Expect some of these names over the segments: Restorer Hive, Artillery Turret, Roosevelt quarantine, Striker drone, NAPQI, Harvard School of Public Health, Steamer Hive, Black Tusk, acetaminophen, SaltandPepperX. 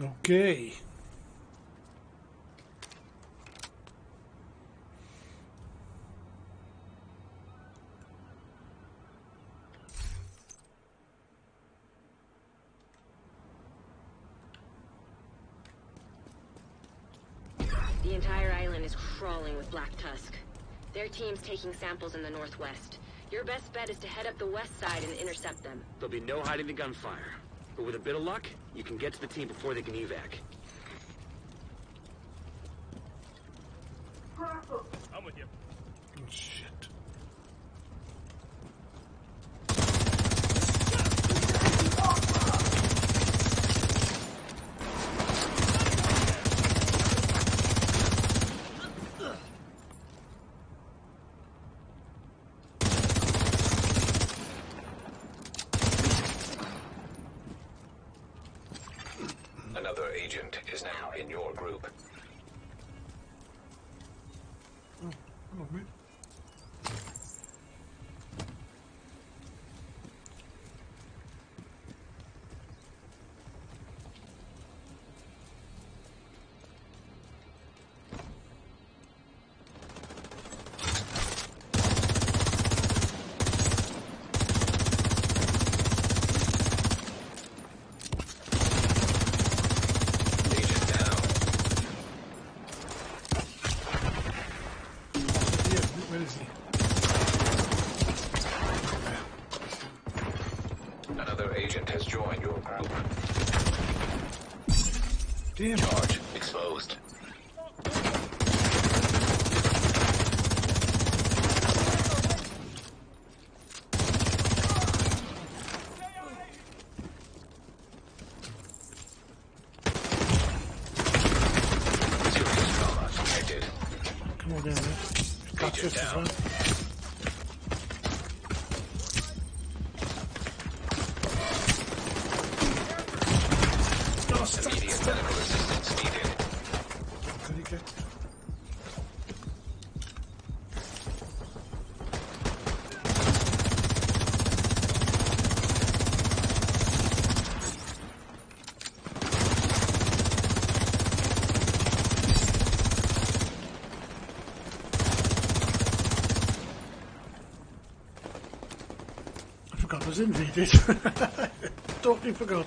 Okay. The entire island is crawling with Black Tusk. Their team's taking samples in the northwest. Your best bet is to head up the west side and intercept them. There'll be no hiding the gunfire. But with a bit of luck, you can get to the team before they can evac. I'm with you. Oh, shit. Damn. Charge exposed. Come on down, man. Got this down. I was invaded. Totally forgot.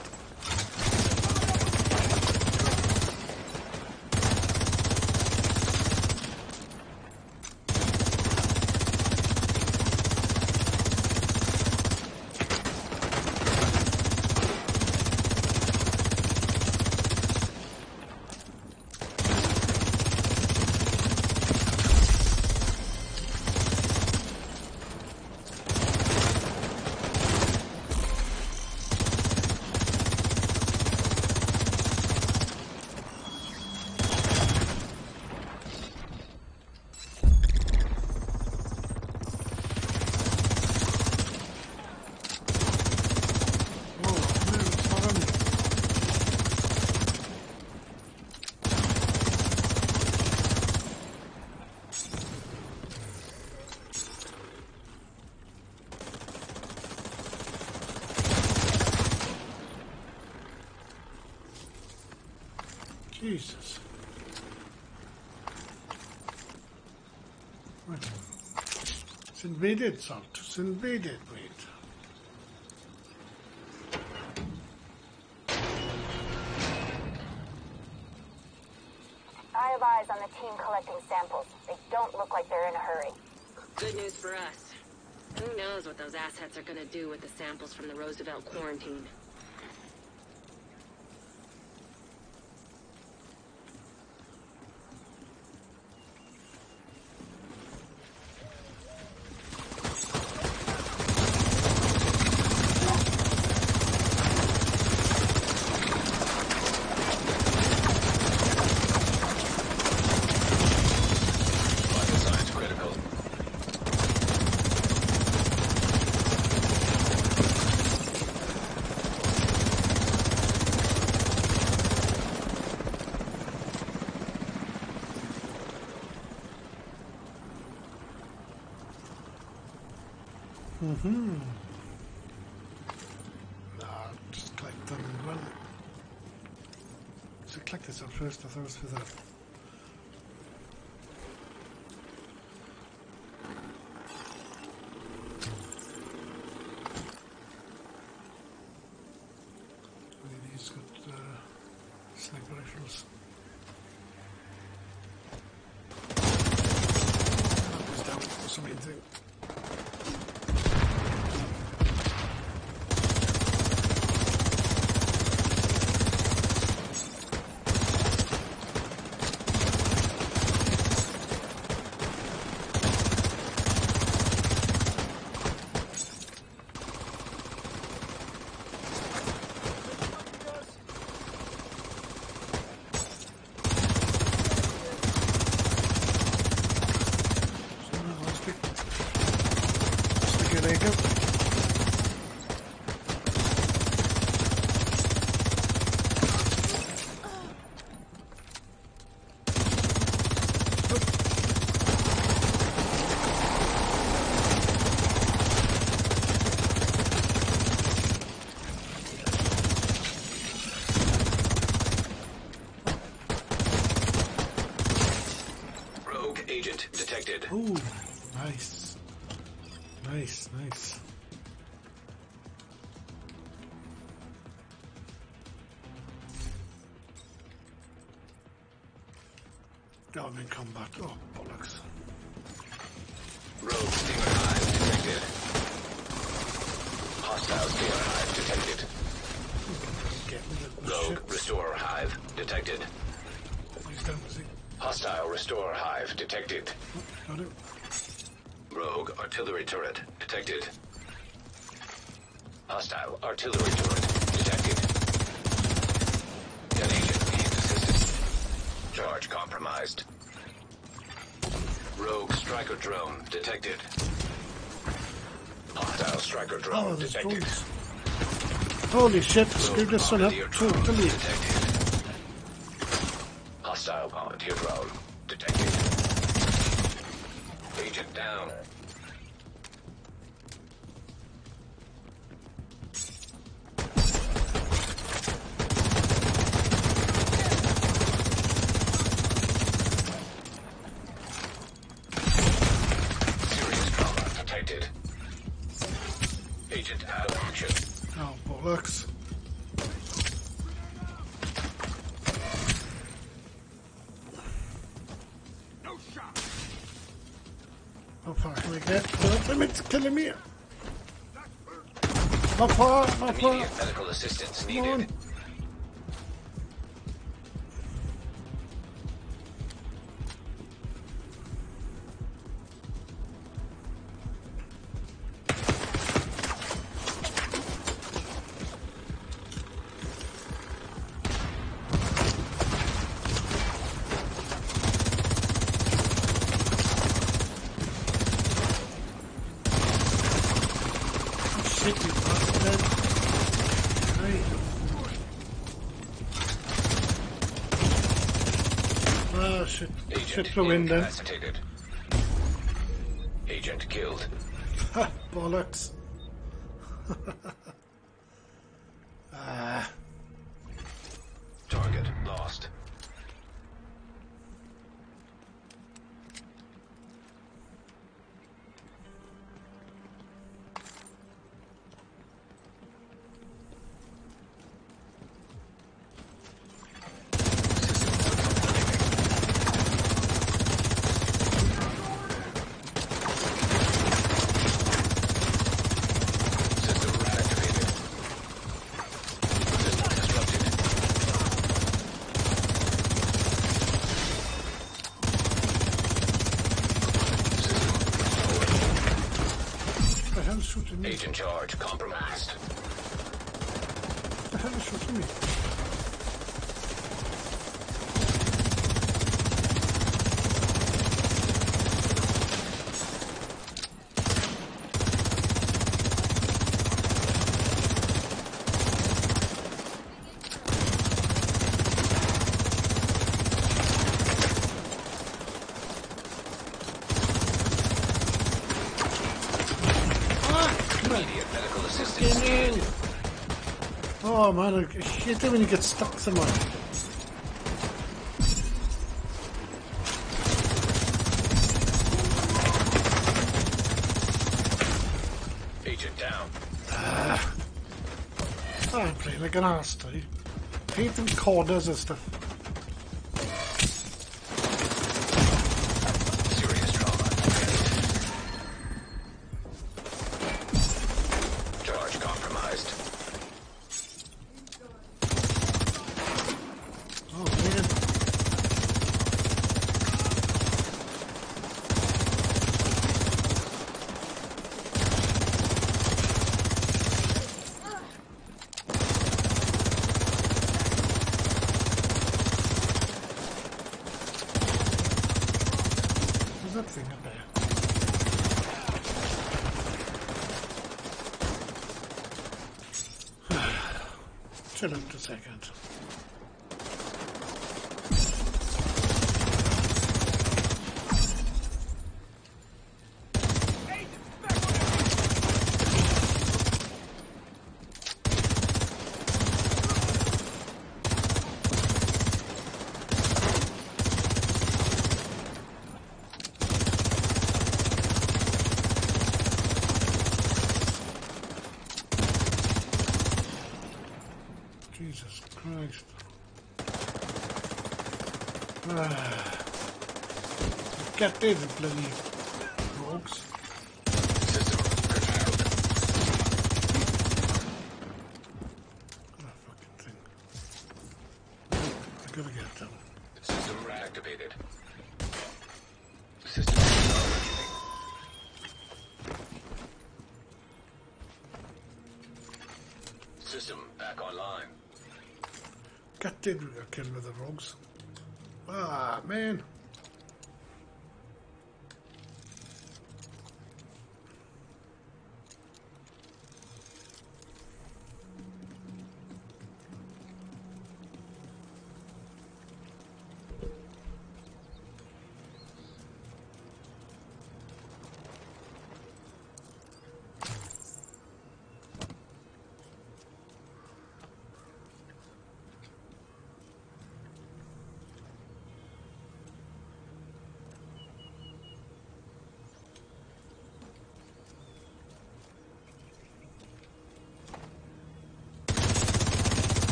Jesus. Right. It's invaded, Salt. It's invaded. Wait. I have eyes on the team collecting samples. They don't look like they're in a hurry. Good news for us. Who knows what those assets are going to do with the samples from the Roosevelt quarantine. Nah, just collect them as well. practice at first, I thought it was for that. Ooh, nice. Nice, nice. Down in combat. Oh, bollocks. Rogue Steamer Hive detected. Hostile Steamer Hive detected. Rogue Restorer Hive detected. Hostile Restorer Hive detected. Rogue Artillery Turret detected. Hostile Artillery Turret detected. Detonation needs assistance. Charge compromised. Rogue Striker drone detected. Hostile Striker drone detected. Drones. Holy shit, screw this one up too, Hostile volunteer drone detected. Agent down. Serious trauma detected. Agent out of action. Oh, bollocks. It's killing me. Not far, not far. Immediate medical assistance needed. Shit flew in there. Agent killed. Ha! Bollocks. Target lost. Agent charge compromised. The hell is shooting me? Oh man, I hate it when you get stuck somewhere. down. I'm playing like an ass, dude. I hate them corners and stuff. Serious trauma. Charge compromised. Oh, man. Chill out a second. Jesus Christ. Get these bloody rogues. What a fucking thing. I gotta get them. System reactivated. System reactivated. System back online. God, did we get killed with the rogues? Ah, man.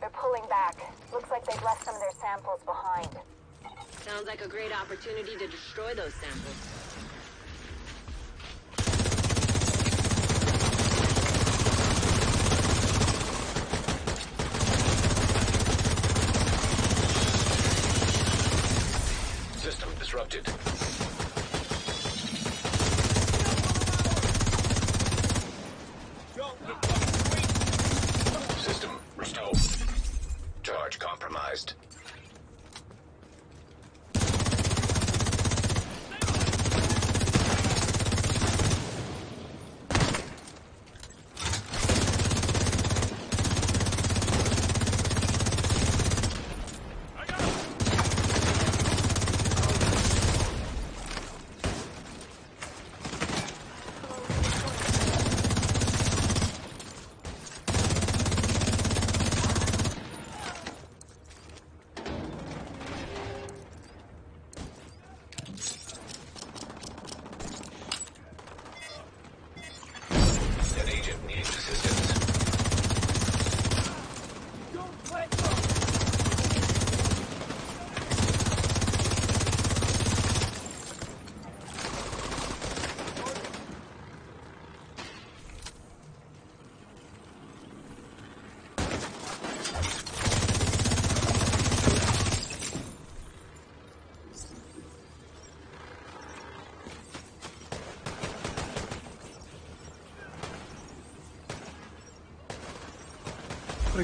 They're pulling back. Looks like they've left some of their samples behind. Sounds like a great opportunity to destroy those samples. System disrupted. Compromised.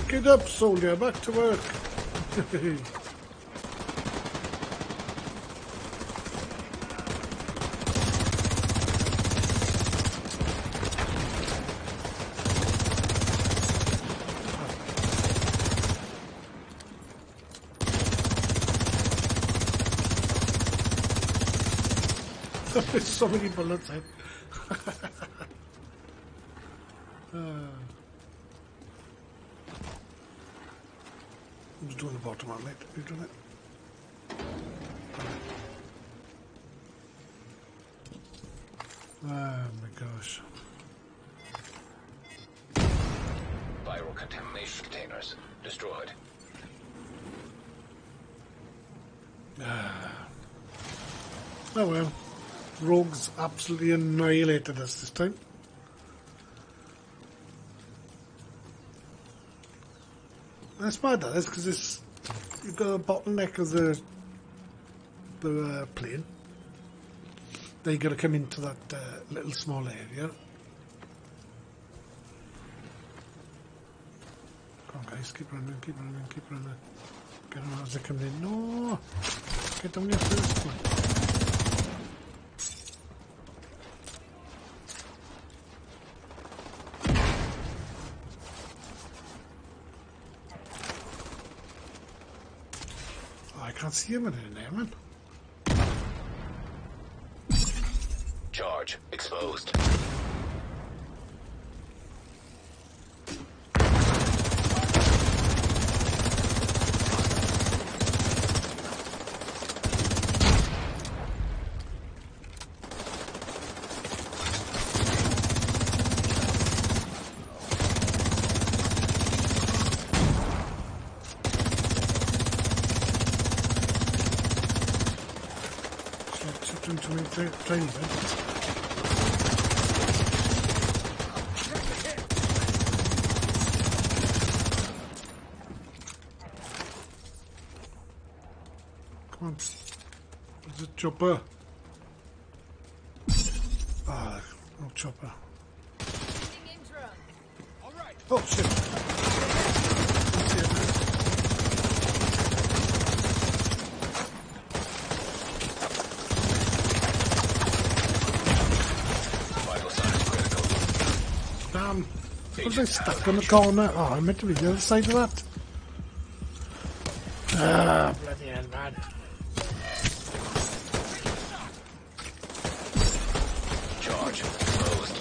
Get up, soldier, back to work. There's so many bullets in. Who's doing the bottom up, mate? Who's doing it? Oh my gosh. Viral contamination containers destroyed. Oh well. Rogues absolutely annihilated us this time. That's mad that is, because it's you've got a bottleneck of the plane. They got to come into that little small area. Come on guys, keep running, keep running, keep running. Get them as they come in. No, get down here first. One. I can't see him in there, man. Charge exposed. Train event. Come on. There's a chopper. Ah, no chopper. Oh shit. Was I stuck in the corner? Oh, I meant to be the other side of that. Ah, bloody hell, man. Charge closed.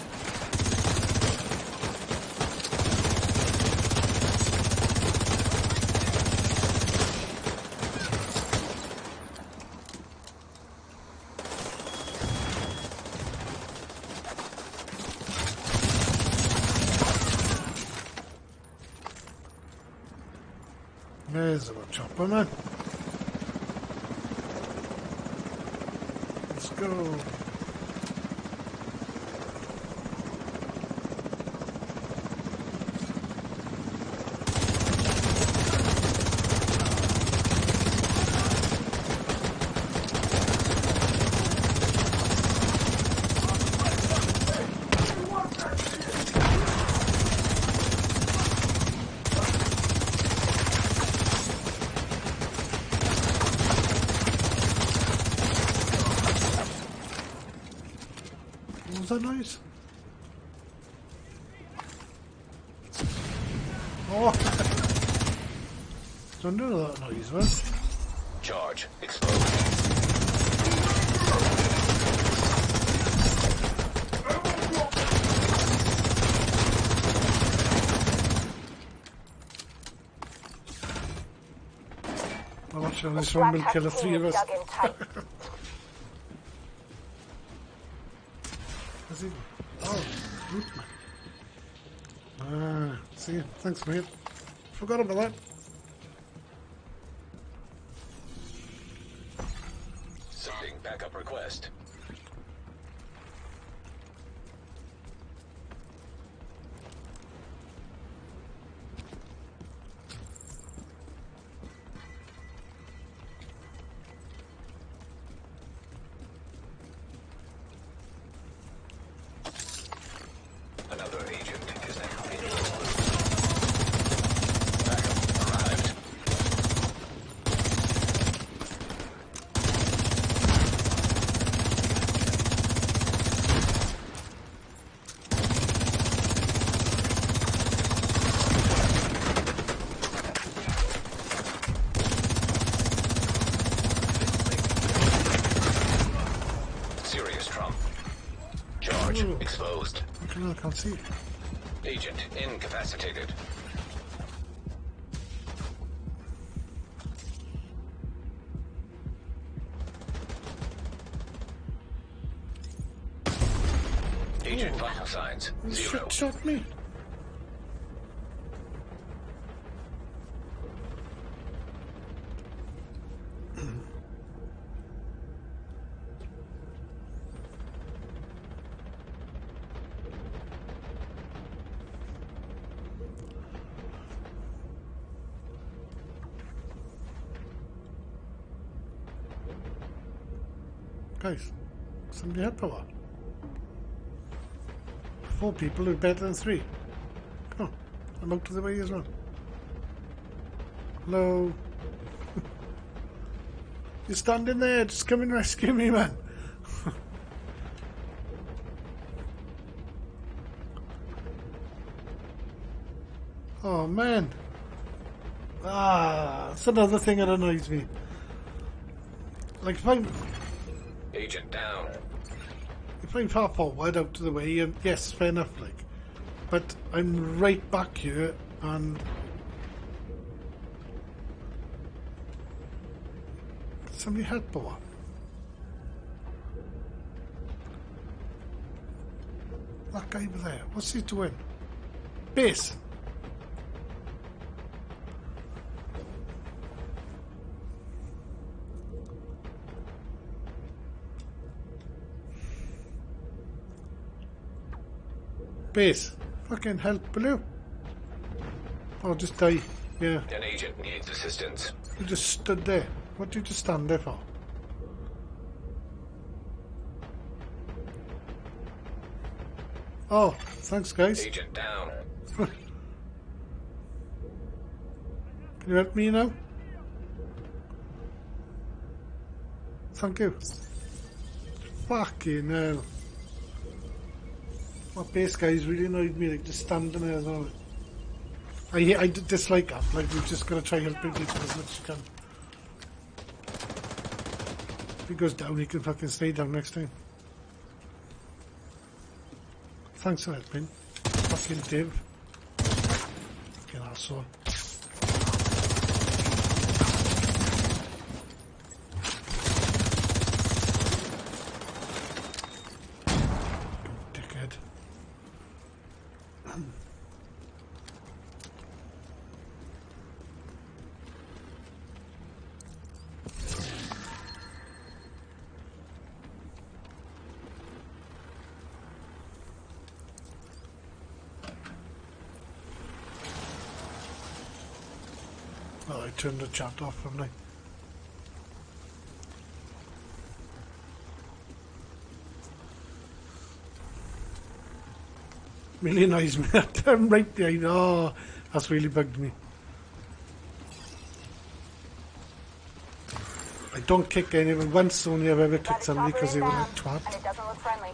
There's a chopper, man. Let's go. That noise? Oh! Don't do that noise, man. Charge exploding. I'm not sure this one will kill the three of us. Oh, good. Ah, see, thanks mate. Forgot about that. Sending backup request. Another agent is now in the room. Back up. Exposed. Okay, look, I can't see it. Agent incapacitated. Agent vital signs. Zero. Shit shot me. Guys, somebody had power. 4 people are better than 3. Come on, I'm out of the way as well. Hello. You're standing there, just come and rescue me, man. Oh, man. Ah, that's another thing that annoys me. Like, if I'm... Agent down. If I'm far forward, out of the way, and yes, fair enough, like. But I'm right back here, and... Somebody help me. That guy over there, what's he doing? Base! Base. Fucking help, will you? Or just die. Yeah. An agent needs assistance. You just stood there. What did you just stand there for? Oh, thanks, guys. Agent down. Can you help me now? Thank you. Fucking hell. My base guys really annoyed me, like just standing there as well. I dislike that, like we've just got to try helping people as much as you can. If he goes down, he can fucking stay down next time. Thanks for helping. Fucking div. Fucking asshole. Well, I turned the chat off, haven't I? Really annoys me. I'm right behind. Oh, that's really bugged me. I don't kick anyone. Once only I've ever kicked somebody because they were a twat. And it doesn't look friendly.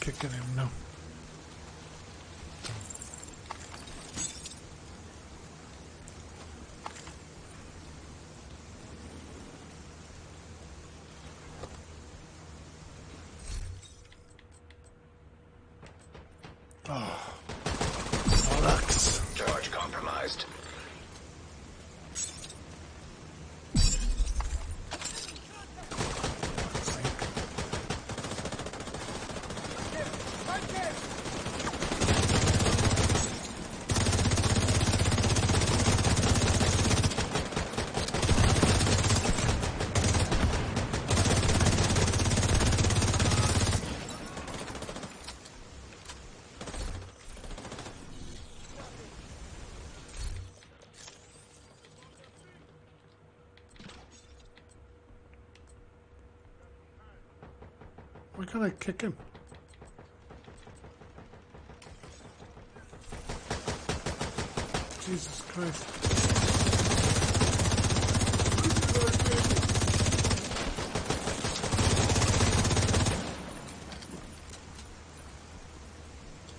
Kicking him now. Oh. Why can't I kick him? Jesus Christ.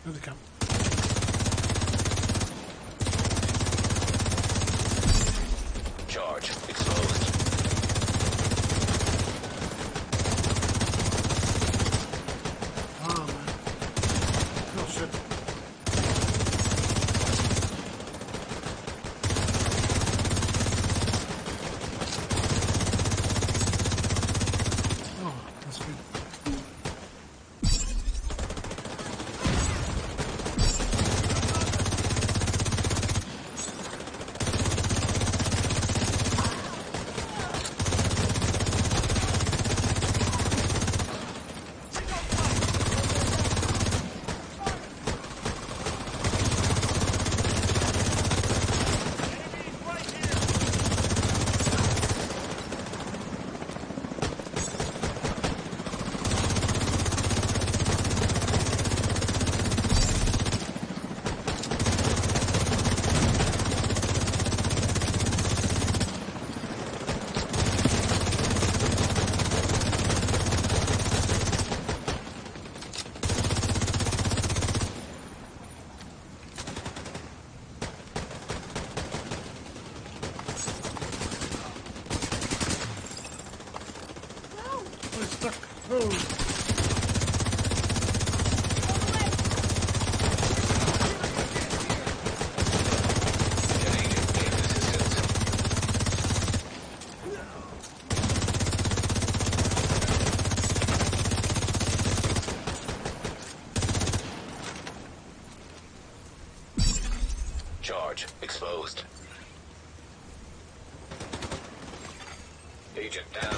There they come. Charge exposed. Oh man. Oh shit. Exposed. Agent down.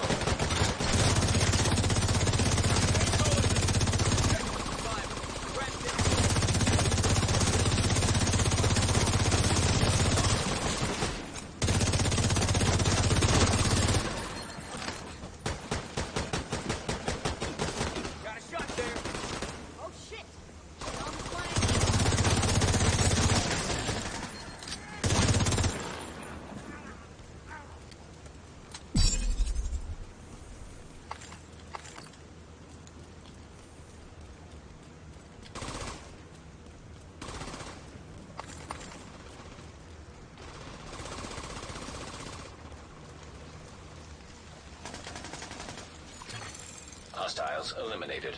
Hostiles eliminated.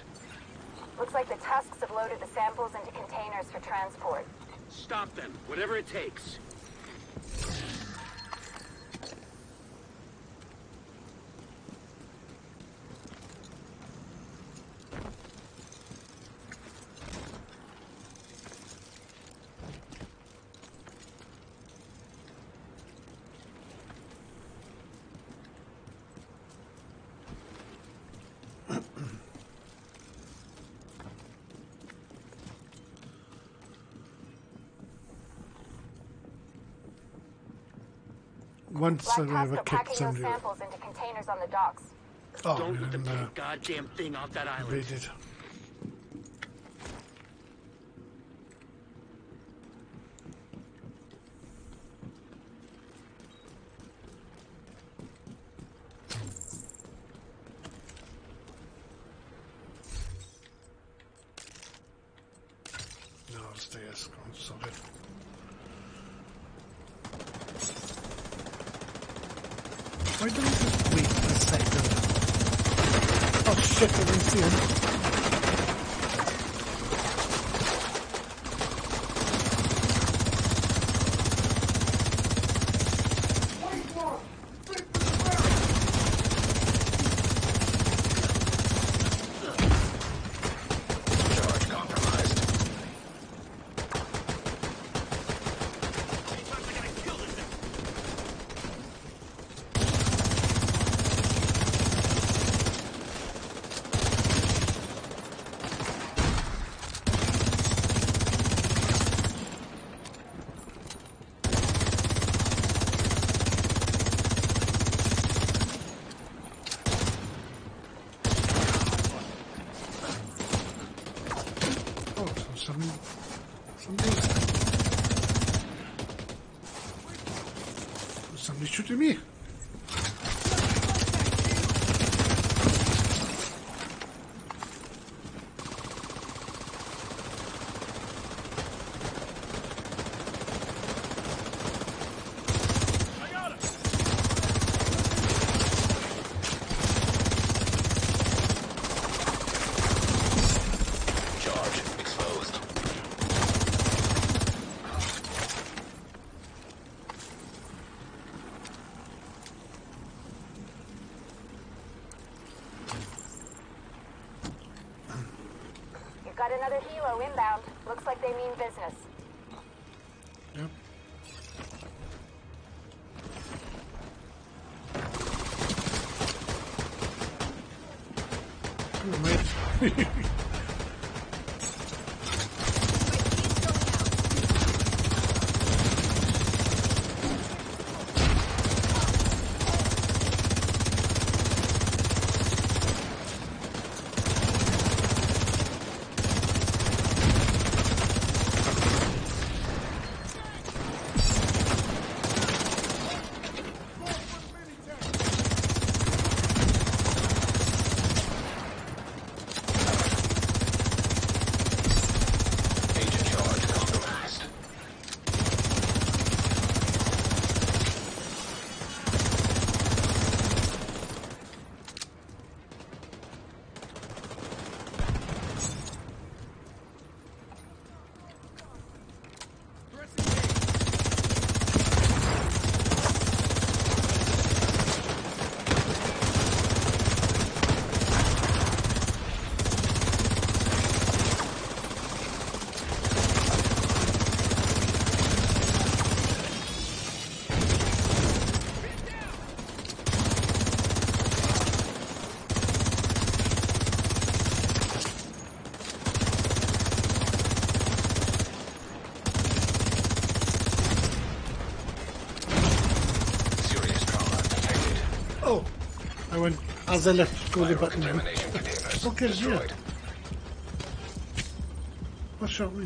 Looks like the Tusks have loaded the samples into containers for transport. Stop them, whatever it takes. Once Black Tusk are packing those samples into containers on the docks. Oh, don't let them take a goddamn thing off that island. They did. Why don't we just wait for a second? Oh shit, I didn't see him. Somebody's shooting me. Got another helo inbound. Looks like they mean business. Yep. As I left, go to back now. What gives you? What shot me?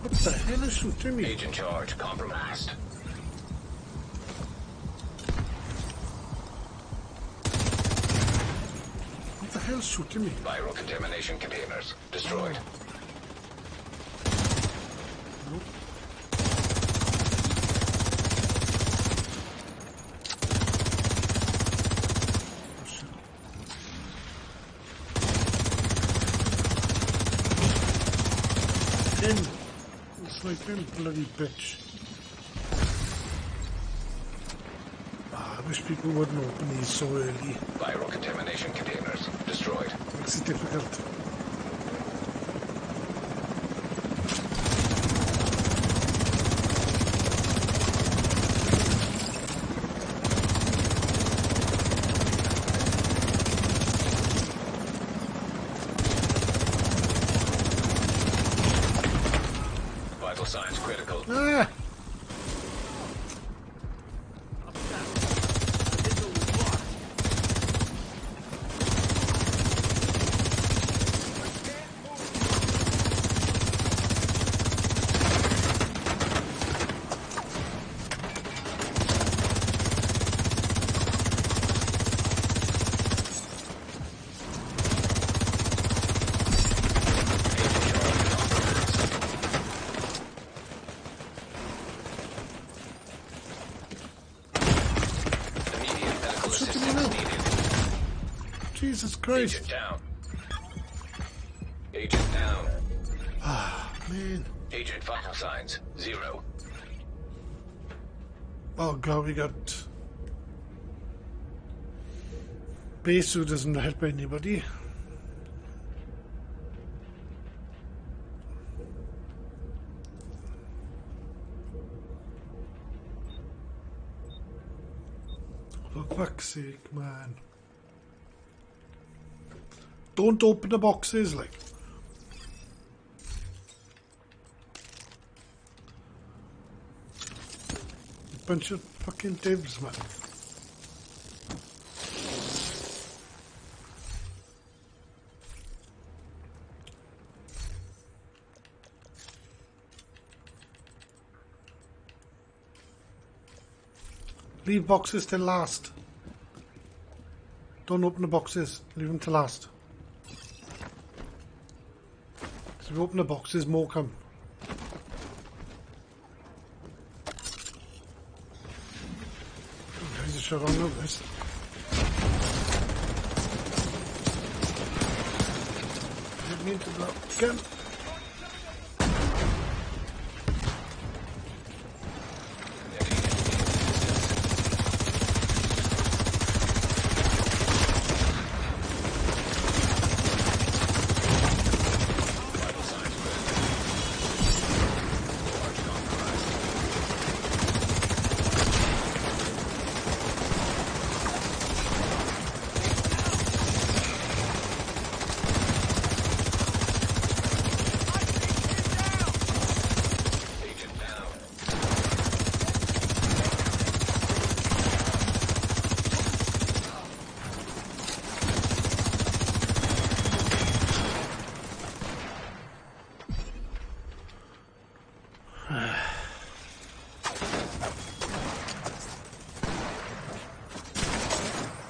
What the hell is shooting me? Agent charge compromised. What the hell is shooting me? Viral contamination containers destroyed. Bloody bitch. Ah, I wish people wouldn't open these so early. Viral contamination containers destroyed. Makes it difficult. Jesus Christ. Agent down. Agent down. Ah, man. Agent vital signs, 0. Oh god, we got... Base who doesn't help anybody. For fuck's sake, man. Don't open the boxes, like. Bunch of fucking divs, man. Leave boxes till last. Don't open the boxes. Leave them till last. Because if we open the boxes, more come. There's a shot on this. Didn't mean to blow up again.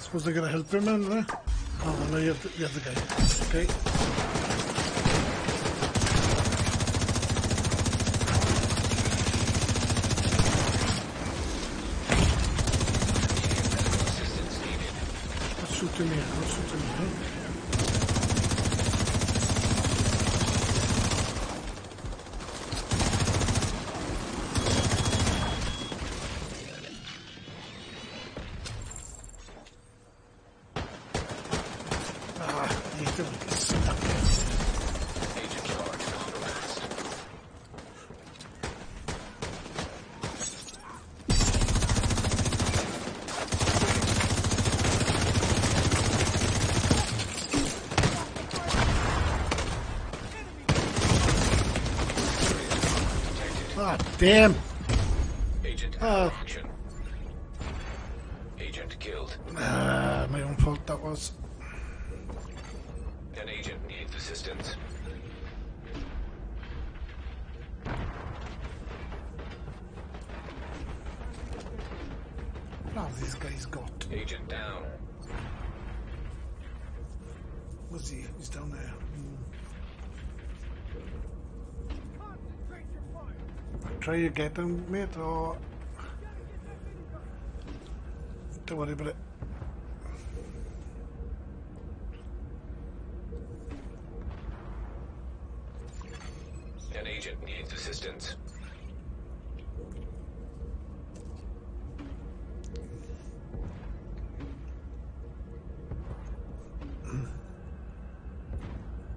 Suppose they're going to help him, aren't they? Oh, no, you have the other guy. Okay. What's shooting me? What's shooting Damn! Agent action. Agent killed. My own fault that was. An agent needs assistance. What have these guys got? Agent down. Where's he? He's down there. Try to get him, mate, or don't worry about it. An agent needs assistance.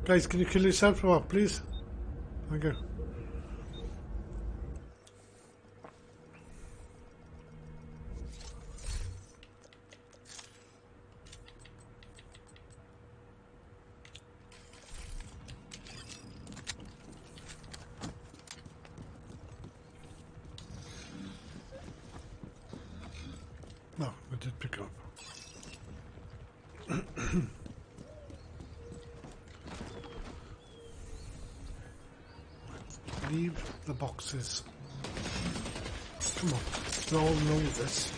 Guys, can you kill yourself for what, please? Thank you. Boxes. Come on, we all know this.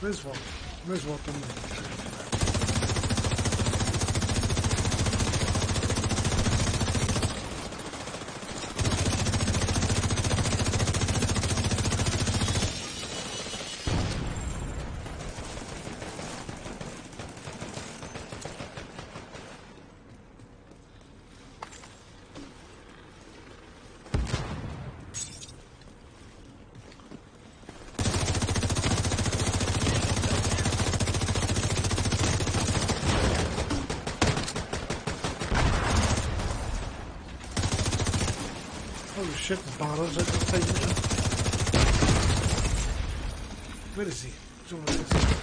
Where's what? Where's what on shit, the bottles that he's taking out. Where is he? Which one is this?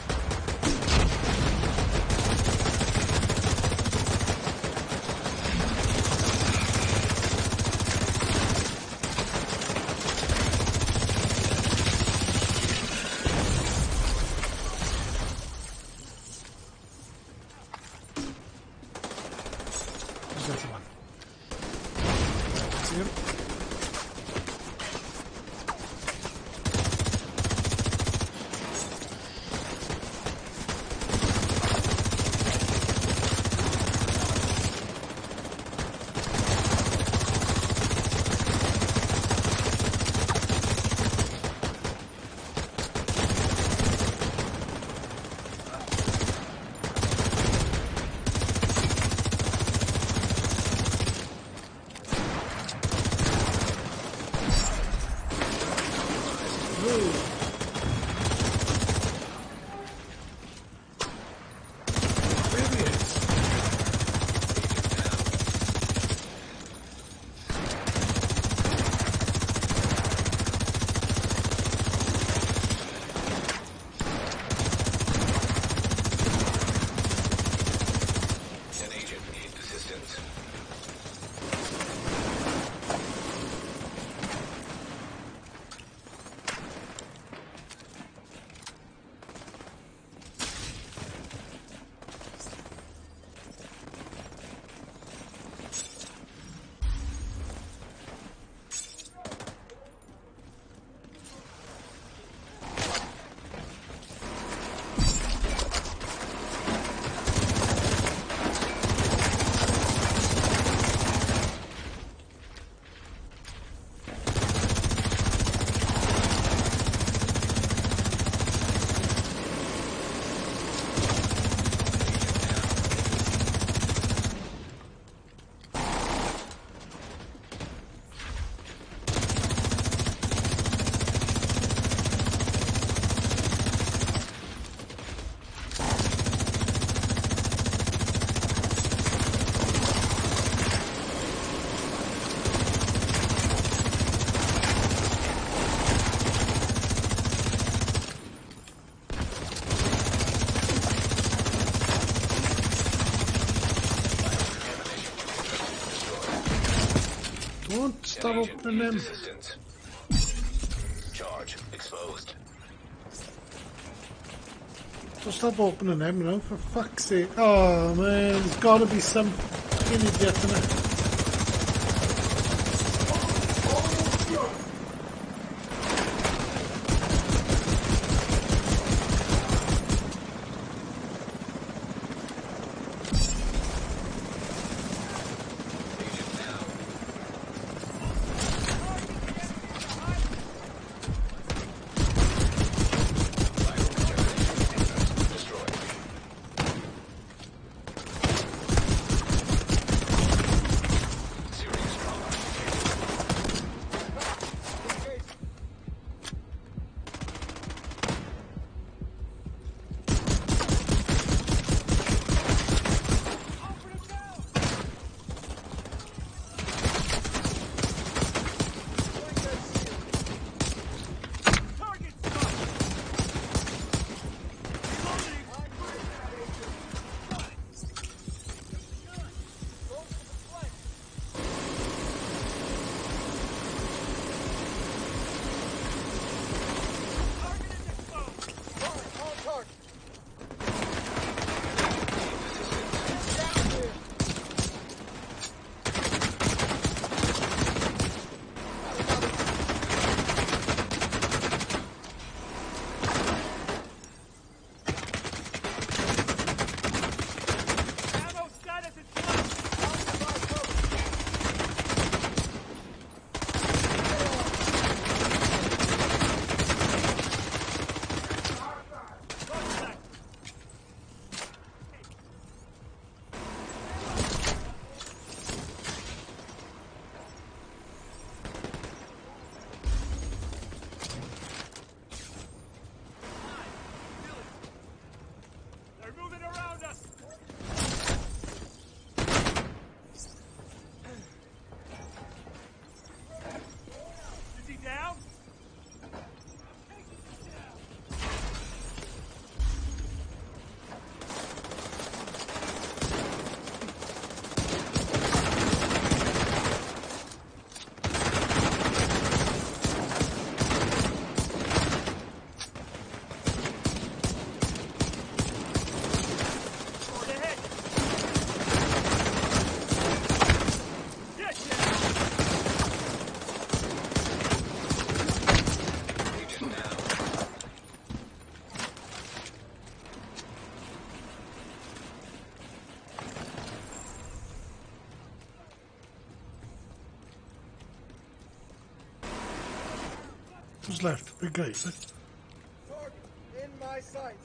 Stop opening them. Charge exposed. Just stop opening them now, for fuck's sake. Oh man, there's gotta be some idiot in it. Who's left? Big guy. Target in my sight.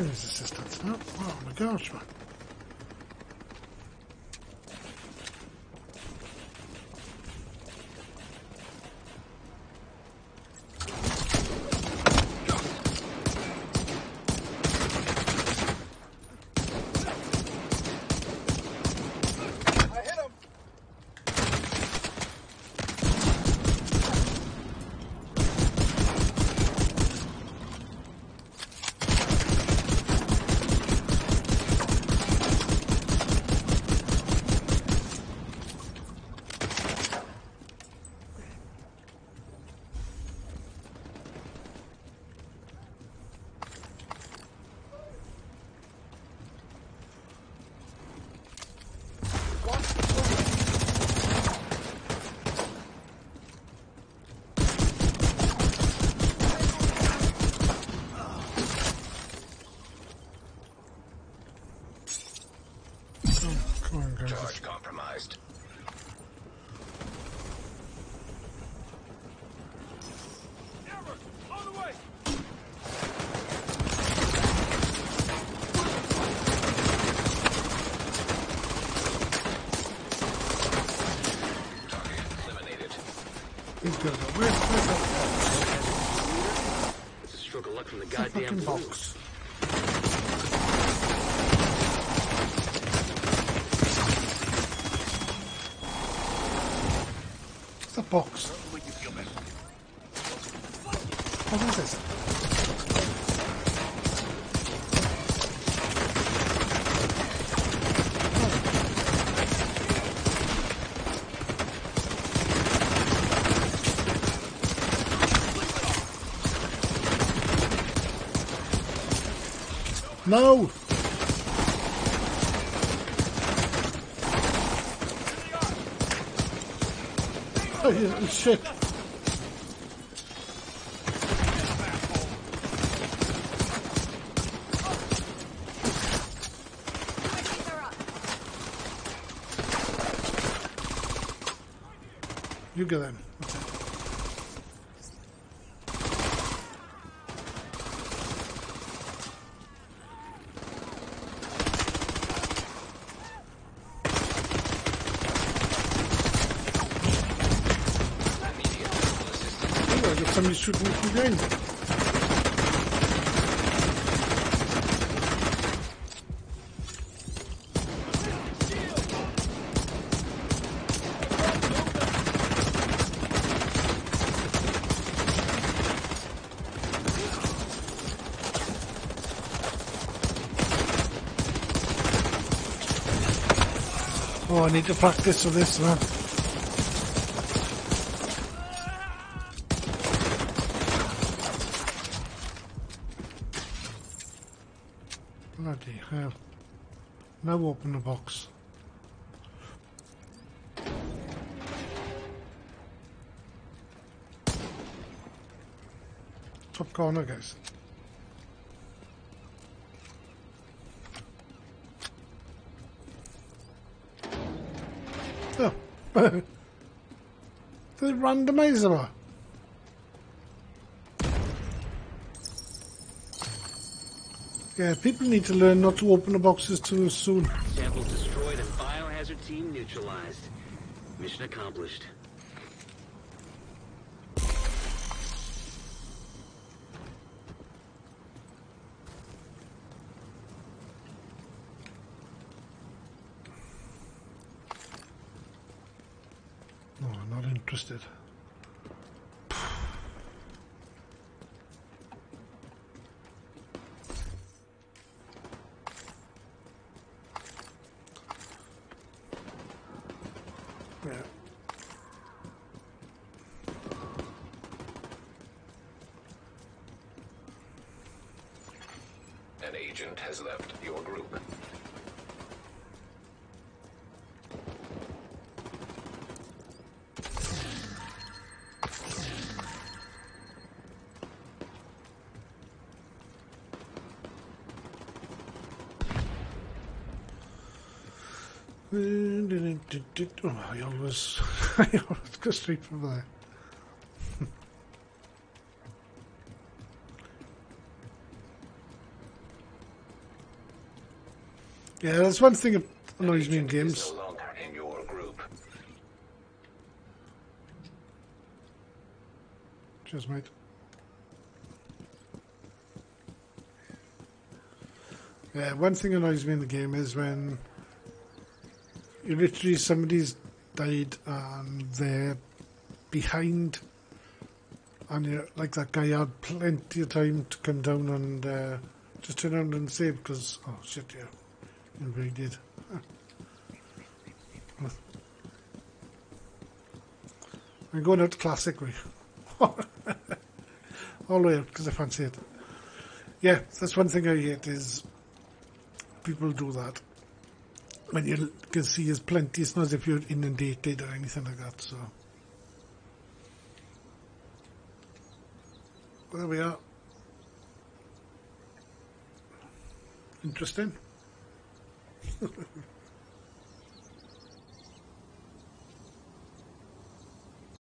Assistance now. Oh my gosh, man. Box. It's a box. What is this? No! Oh, shit! You get them. Somebody shooting me from behind. Oh, I need to practice with this, man. Hell. Now open the box. Top corner, guys. Oh. The randomizer. Yeah, people need to learn not to open the boxes too soon. Samples destroyed and biohazard team neutralized. Mission accomplished. No, I'm not interested. has left your group. Oh, I almost got straight from there. Yeah, that's one thing that annoys me in games. No longer in your group. Cheers, mate. Yeah, one thing annoys me in the game is when you literally, somebody's died and they're behind, and you're like, that guy had plenty of time to come down and just turn around and save, because, oh shit, yeah, he really did. I'm going out the classic way. All the way out, because I fancy it. Yeah, that's one thing I hate, is people do that. When you can see there's plenty, it's not as if you're inundated or anything like that, so. There we are. Interesting.